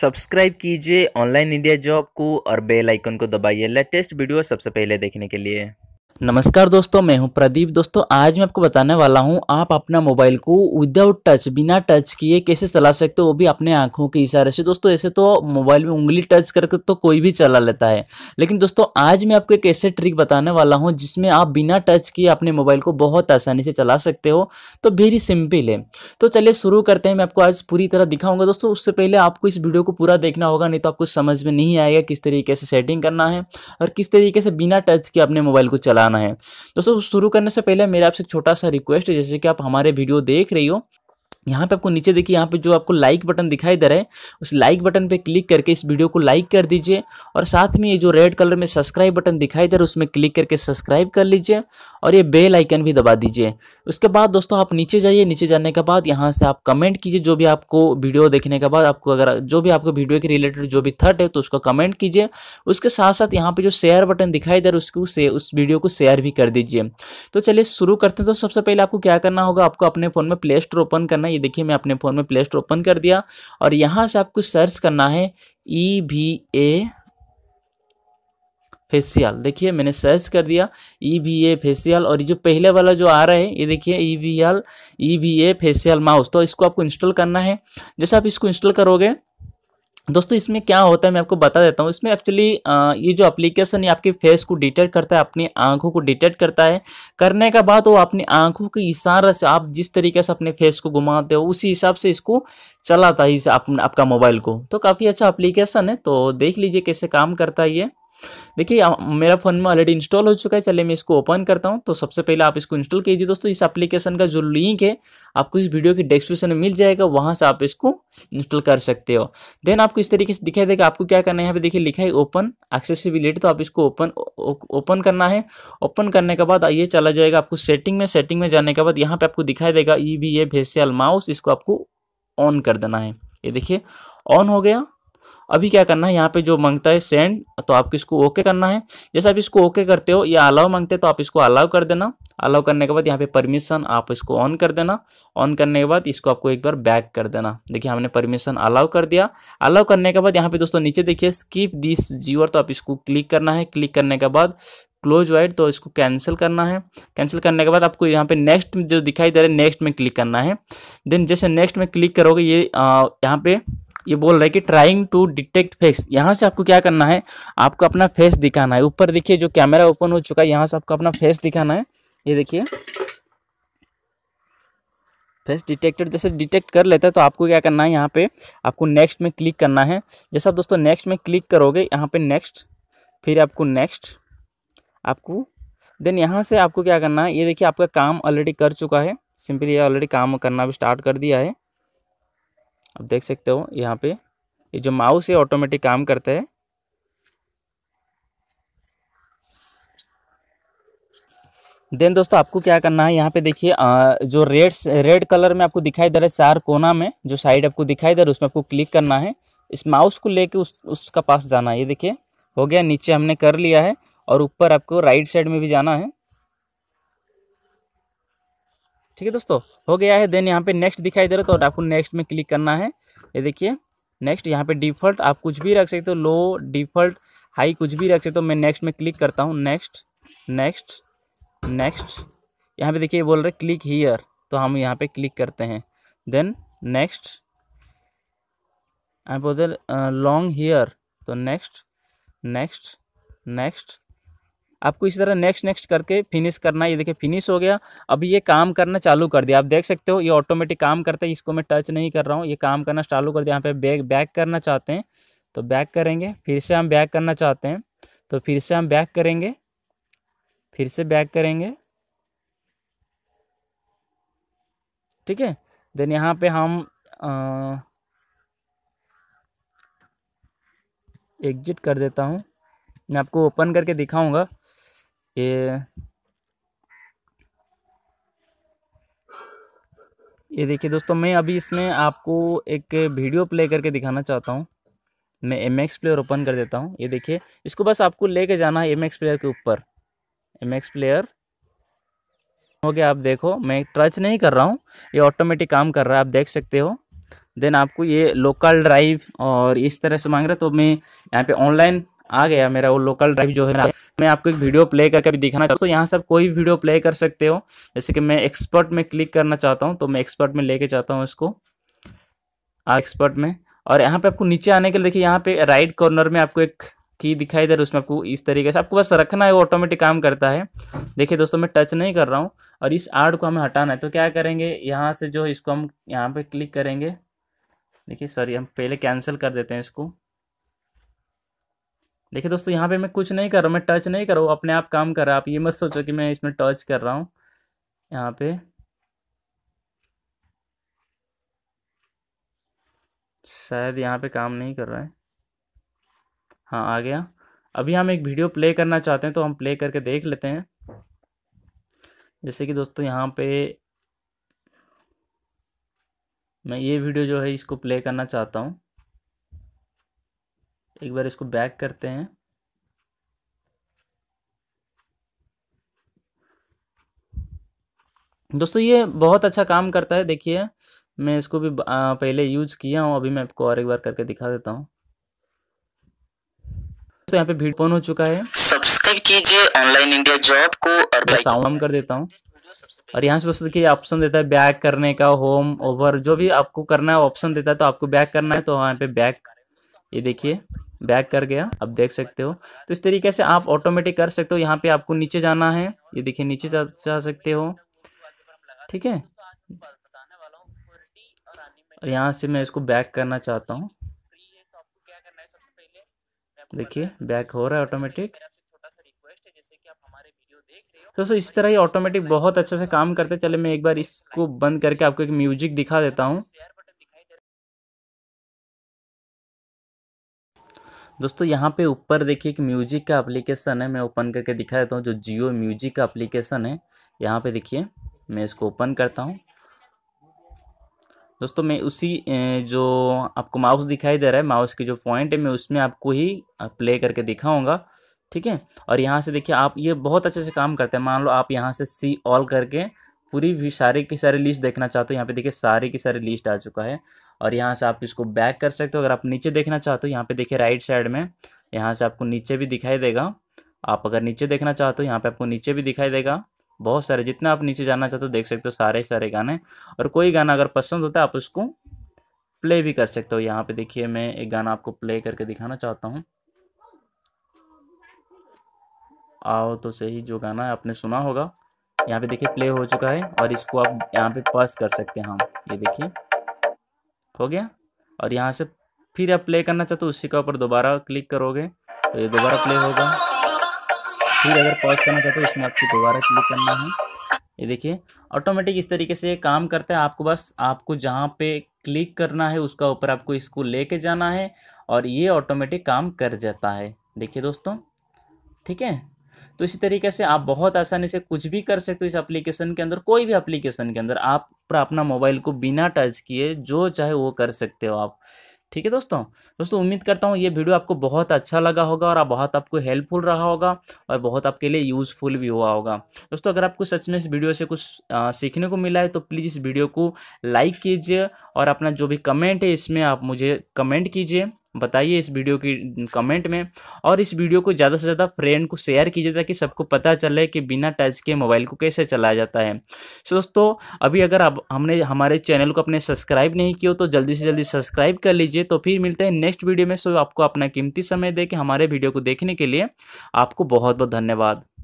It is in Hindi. सब्सक्राइब कीजिए ऑनलाइन इंडिया जॉब को और बेल आइकन को दबाइए लेटेस्ट वीडियो सबसे पहले देखने के लिए। नमस्कार दोस्तों, मैं हूं प्रदीप। दोस्तों आज मैं आपको बताने वाला हूं आप अपना मोबाइल को विदाउट टच, बिना टच किए कैसे चला सकते हो, वो भी अपने आंखों के इशारे से। दोस्तों ऐसे तो मोबाइल में उंगली टच करके तो कोई भी चला लेता है, लेकिन दोस्तों आज मैं आपको एक ऐसे ट्रिक बताने वाला हूँ जिसमें आप बिना टच किए अपने मोबाइल को बहुत आसानी से चला सकते हो। तो वेरी सिंपल है, तो चलिए शुरू करते हैं। मैं आपको आज पूरी तरह दिखाऊंगा। दोस्तों उससे पहले आपको इस वीडियो को पूरा देखना होगा, नहीं तो आपको समझ में नहीं आएगा किस तरीके से सेटिंग करना है और किस तरीके से बिना टच किए अपने मोबाइल को चला है। दोस्तों शुरू करने से पहले मेरा आपसे छोटा सा रिक्वेस्ट है, जैसे कि आप हमारे वीडियो देख रही हो, यहाँ पे आपको नीचे देखिए, यहाँ पे जो आपको लाइक बटन दिखाई दे रहा है, उस लाइक बटन पे क्लिक करके इस वीडियो को लाइक कर दीजिए और साथ में ये जो रेड कलर में सब्सक्राइब बटन दिखाई दे रहा है उसमें क्लिक करके सब्सक्राइब कर लीजिए और ये बेल आइकन भी दबा दीजिए। उसके बाद दोस्तों आप नीचे जाइए, नीचे जाने के बाद यहाँ से आप कमेंट कीजिए। जो भी आपको वीडियो देखने के बाद आपको अगर जो भी आपको वीडियो के रिलेटेड जो भी थॉट है तो उसको कमेंट कीजिए। उसके साथ साथ यहाँ पर जो शेयर बटन दिखाई दे रहा है उसको उस वीडियो को शेयर भी कर दीजिए। तो चलिए शुरू करते हैं। तो सबसे पहले आपको क्या करना होगा, आपको अपने फ़ोन में प्ले स्टोर ओपन करना है। ये देखिए मैं अपने फ़ोन में प्ले स्टोर ओपन कर दिया और यहाँ से आपको सर्च करना है EBA फेशियल। देखिए मैंने सर्च कर दिया EBA फेशियल और ये जो पहले वाला जो आ रहा है ये देखिए EBA फेशियल माउस। तो इसको आपको इंस्टॉल करना है। जैसे आप इसको इंस्टॉल करोगे दोस्तों, इसमें क्या होता है मैं आपको बता देता हूँ। इसमें एक्चुअली ये जो एप्लीकेशन है आपके फेस को डिटेक्ट करता है, अपनी आंखों को डिटेक्ट करता है। करने के बाद वो अपनी आंखों के इशारे से आप जिस तरीके से अपने फेस को घुमाते हो उसी हिसाब से इसको चलाता है आपका मोबाइल को। तो काफ़ी अच्छा एप्लीकेशन है, तो देख लीजिए कैसे काम करता है। ये देखिए मेरा फ़ोन में ऑलरेडी इंस्टॉल हो चुका है। चलिए मैं इसको ओपन करता हूं। तो सबसे पहले आप इसको इंस्टॉल कीजिए। दोस्तों इस एप्लीकेशन का जो लिंक है आपको इस वीडियो के डिस्क्रिप्शन में मिल जाएगा, वहां से आप इसको इंस्टॉल कर सकते हो। देन आपको इस तरीके से दिखाई देगा। आपको क्या करना है, यहाँ पे देखिए लिखा है ओपन एक्सेसिबिलिटी, तो आप इसको ओपन करना है। ओपन करने के बाद ये चला जाएगा आपको सेटिंग में। सेटिंग में जाने के बाद यहाँ पर आपको दिखाई देगा EBA फेशियल माउस, इसको आपको ऑन कर देना है। ये देखिए ऑन हो गया। अभी क्या करना है, यहाँ पे जो मांगता है सेंड, तो आपको इसको ओके करना है। जैसे आप इसको ओके करते हो या अलाउ मांगते हैं तो आप इसको अलाउ कर देना। अलाउ करने के बाद यहाँ पे परमिशन आप इसको ऑन कर देना। ऑन करने के बाद इसको आपको एक बार बैक कर देना। देखिए हमने परमिशन अलाउ कर दिया। अलाउ करने के बाद यहाँ पे दोस्तों नीचे देखिए स्किप दिस जियोर, तो आप इसको क्लिक करना है। क्लिक करने के बाद क्लोज वाइड, तो इसको कैंसिल करना है। कैंसिल करने के बाद आपको यहाँ पे नेक्स्ट जो दिखाई दे रहा है नेक्स्ट में क्लिक करना है। देन जैसे नेक्स्ट में क्लिक करोगे ये यहाँ पे ये बोल रहा है कि ट्राइंग टू डिटेक्ट फेस। यहाँ से आपको क्या करना है, आपको अपना फेस दिखाना है। ऊपर देखिए जो कैमरा ओपन हो चुका है, यहाँ से आपको अपना फेस दिखाना है। ये देखिए फेस डिटेक्टेड, जैसे डिटेक्ट कर लेता है तो आपको क्या करना है, यहाँ पे आपको नेक्स्ट में क्लिक करना है। जैसे आप दोस्तों नेक्स्ट में क्लिक करोगे, यहाँ पे नेक्स्ट, फिर आपको नेक्स्ट, आपको देन यहाँ से आपको क्या करना है। ये देखिए आपका काम ऑलरेडी कर चुका है, सिंपली ये ऑलरेडी काम करना भी स्टार्ट कर दिया है। आप देख सकते हो यहाँ पे ये जो माउस है ऑटोमेटिक काम करता है। देन दोस्तों आपको क्या करना है, यहाँ पे देखिए जो रेड कलर में आपको दिखाई दे रहा है चार कोना में जो साइड आपको दिखाई दे रहा है उसमें आपको क्लिक करना है। इस माउस को लेके उसका पास जाना है। ये देखिए हो गया, नीचे हमने कर लिया है और ऊपर आपको राइट साइड में भी जाना है। ठीक है दोस्तों, हो गया है। देन यहाँ पे नेक्स्ट दिखाई दे रहा है तो आपको नेक्स्ट में क्लिक करना है। ये देखिए नेक्स्ट, यहाँ पे डिफ़ॉल्ट आप कुछ भी रख सकते हो, लो डिफ़ॉल्ट हाई कुछ भी रख सकते हो। मैं नेक्स्ट में क्लिक करता हूँ। नेक्स्ट नेक्स्ट नेक्स्ट, यहाँ पे देखिए बोल रहे क्लिक हियर, तो हम यहाँ पे क्लिक करते हैं। देन नेक्स्ट, यहाँ पे उधर लॉन्ग हियर, तो नेक्स्ट नेक्स्ट नेक्स्ट, आपको इसी तरह नेक्स्ट नेक्स्ट करके फिनिश करना है। ये देखिए फिनिश हो गया। अभी ये काम करना चालू कर दिया, आप देख सकते हो ये ऑटोमेटिक काम करता है। इसको मैं टच नहीं कर रहा हूँ, ये काम करना चालू कर दिया। यहाँ पे बैक करना चाहते हैं तो बैक करेंगे, फिर से हम बैक करना चाहते हैं तो फिर से हम बैक करेंगे, फिर से बैक करेंगे। ठीक है, देन यहाँ पे हम एग्जिट कर देता हूँ। मैं आपको ओपन करके दिखाऊंगा। ये देखिए दोस्तों, मैं अभी इसमें आपको एक वीडियो प्ले करके दिखाना चाहता हूँ। मैं MX प्लेयर ओपन कर देता हूँ। ये देखिए इसको बस आपको लेके जाना है MX प्लेयर के ऊपर। MX प्लेयर हो गया, आप देखो मैं टच नहीं कर रहा हूँ, ये ऑटोमेटिक काम कर रहा है, आप देख सकते हो। देन आपको ये लोकल ड्राइव और इस तरह से मांग रहा है। तो मैं यहाँ पे ऑनलाइन आ गया, मेरा वो लोकल ड्राइव जो है मैं आपको एक वीडियो प्ले करके भी दिखाना चाहता हूँ। तो यहाँ से आप कोई वीडियो प्ले कर सकते हो, जैसे कि मैं एक्सपर्ट में क्लिक करना चाहता हूँ, तो मैं एक्सपर्ट में लेके जाता हूँ इसको एक्सपर्ट में। और यहाँ पे आपको नीचे आने के लिए देखिए यहाँ पे राइट कॉर्नर में आपको एक की दिखाई दे रही है, उसमें आपको इस तरीके से आपको बस रखना है, वो ऑटोमेटिक काम करता है। देखिए दोस्तों मैं टच नहीं कर रहा हूँ और इस आर्ट को हमें हटाना है, तो क्या करेंगे यहाँ से जो इसको हम यहाँ पे क्लिक करेंगे। देखिए सॉरी हम पहले कैंसिल कर देते हैं इसको। देखिए दोस्तों यहाँ पे मैं कुछ नहीं कर रहा हूँ, मैं टच नहीं कर रहा हूँ, अपने आप काम कर रहा है। आप ये मत सोचो कि मैं इसमें टच कर रहा हूँ। यहाँ पे शायद यहाँ पे काम नहीं कर रहा है। हाँ आ गया। अभी हम एक वीडियो प्ले करना चाहते हैं तो हम प्ले करके देख लेते हैं। जैसे कि दोस्तों यहाँ पे मैं ये वीडियो जो है इसको प्ले करना चाहता हूँ। एक बार इसको बैक करते हैं। दोस्तों ये बहुत अच्छा काम करता है। देखिए मैं इसको भी पहले यूज़ किया हूँ। अभी मैं आपको और एक बार करके दिखा देता हूँ। तो यहाँ पे भीड़ फोन हो चुका है। सब्सक्राइब कीजिए ऑनलाइन इंडिया जॉब को और साउंड कर देता हूँ। और यहाँ से दोस्तों देखिए ऑप्शन देता है बैक करने का, होम ओवर जो भी आपको करना है ऑप्शन देता है। तो आपको बैक करना है तो यहाँ पे बैक, ये देखिए बैक कर गया, आप देख सकते हो। तो इस तरीके से आप ऑटोमेटिक कर सकते हो। यहाँ पे आपको नीचे जाना है, ये देखिए नीचे जा सकते हो, ठीक है। और यहाँ से मैं इसको बैक करना चाहता हूँ। देखिए बैक हो रहा है ऑटोमेटिक। दोस्तों इस तरह ही ऑटोमेटिक बहुत अच्छे से काम करते। चले मैं एक बार इसको बंद करके आपको एक म्यूजिक दिखा देता हूँ। दोस्तों यहाँ पे ऊपर देखिए एक म्यूजिक का एप्लीकेशन है, मैं ओपन करके दिखा देता हूँ, जो जियो म्यूजिक का एप्लीकेशन है। यहाँ पे देखिए मैं इसको ओपन करता हूँ। दोस्तों मैं उसी जो आपको माउस दिखाई दे रहा है, माउस की जो पॉइंट है, मैं उसमें आपको ही प्ले करके दिखाऊंगा, ठीक है। और यहाँ से देखिए आप ये बहुत अच्छे से काम करते हैं। मान लो आप यहाँ से सी ऑल करके पूरी भी सारी की सारी लिस्ट देखना चाहते हो, यहाँ पे देखिए सारी की सारी लिस्ट आ चुका है। और यहाँ से आप इसको बैक कर सकते हो। अगर आप नीचे देखना चाहते हो, यहाँ पर देखिए राइट साइड में यहाँ से आपको नीचे भी दिखाई देगा। आप अगर नीचे देखना चाहते हो यहाँ पर आपको नीचे भी दिखाई देगा। बहुत सारे जितना आप नीचे जाना चाहते हो देख सकते हो सारे सारे गाने। और कोई गाना अगर पसंद होता है आप उसको प्ले भी कर सकते हो। यहाँ पे देखिए मैं एक गाना आपको प्ले करके दिखाना चाहता हूँ। आओ तो सही, जो गाना आपने सुना होगा, यहाँ पे देखिए प्ले हो चुका है। और इसको आप यहाँ पे पॉज कर सकते हैं हम, ये देखिए हो गया। और यहाँ से फिर आप प्ले करना चाहते हो उसी के ऊपर दोबारा क्लिक करोगे तो ये दोबारा प्ले होगा। फिर अगर पॉज करना चाहते हो इसमें आपको दोबारा क्लिक करना है। ये देखिए ऑटोमेटिक इस तरीके से काम करता है। आपको बस आपको जहाँ पे क्लिक करना है उसका ऊपर आपको इसको लेके जाना है और ये ऑटोमेटिक काम कर जाता है। देखिए दोस्तों ठीक है। तो इसी तरीके से आप बहुत आसानी से कुछ भी कर सकते हो इस एप्लीकेशन के अंदर। कोई भी एप्लीकेशन के अंदर आप अपना मोबाइल को बिना टच किए जो चाहे वो कर सकते हो आप, ठीक है दोस्तों। उम्मीद करता हूँ ये वीडियो आपको बहुत अच्छा लगा होगा और बहुत आपको हेल्पफुल रहा होगा और बहुत आपके लिए यूज़फुल भी हुआ होगा। दोस्तों अगर आपको सच में इस वीडियो से कुछ सीखने को मिला है तो प्लीज़ इस वीडियो को लाइक कीजिए और अपना जो भी कमेंट है इसमें आप मुझे कमेंट कीजिए, बताइए इस वीडियो की कमेंट में। और इस वीडियो को ज़्यादा से ज़्यादा फ्रेंड को शेयर कीजिए ताकि सबको पता चले कि बिना टच के मोबाइल को कैसे चलाया जाता है। दोस्तों अभी अगर आप हमने हमारे चैनल को अपने सब्सक्राइब नहीं किया तो जल्दी से जल्दी सब्सक्राइब कर लीजिए। तो फिर मिलते हैं नेक्स्ट वीडियो में। सो आपको अपना कीमती समय दे के हमारे वीडियो को देखने के लिए आपको बहुत बहुत धन्यवाद।